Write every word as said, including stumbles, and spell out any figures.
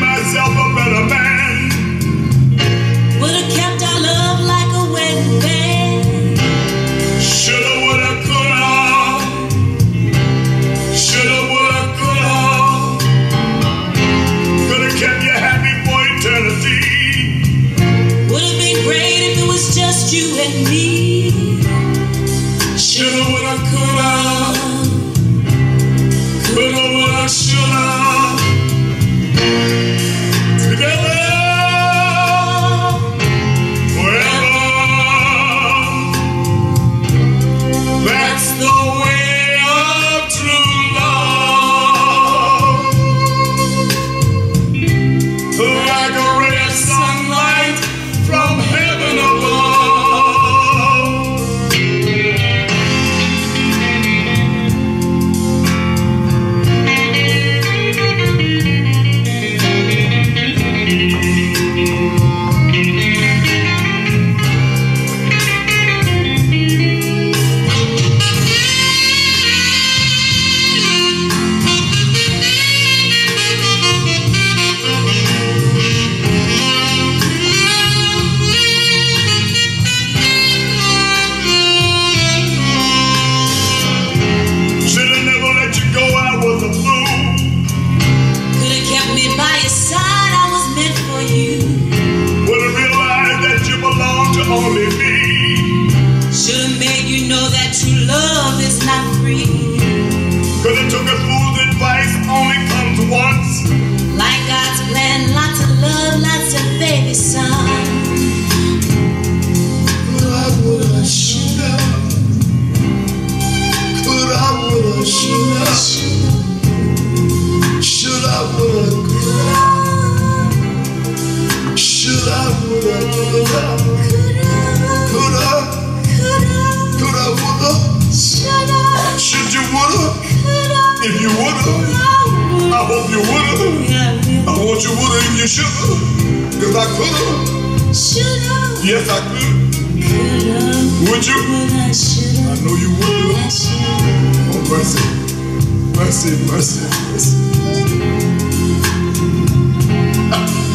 myself a better man. Woulda kept our love like a wedding band. Shoulda, woulda, coulda. Shoulda, woulda, coulda. Coulda kept you happy for eternity. Woulda been great if it was just you and me. Shoulda, woulda, coulda. Coulda, woulda, shoulda. If you woulda, I hope you woulda. I want you woulda if you shoulda. Cause I coulda. Yes, I could. Would you? I know you woulda. Oh, mercy. Mercy, mercy, mercy.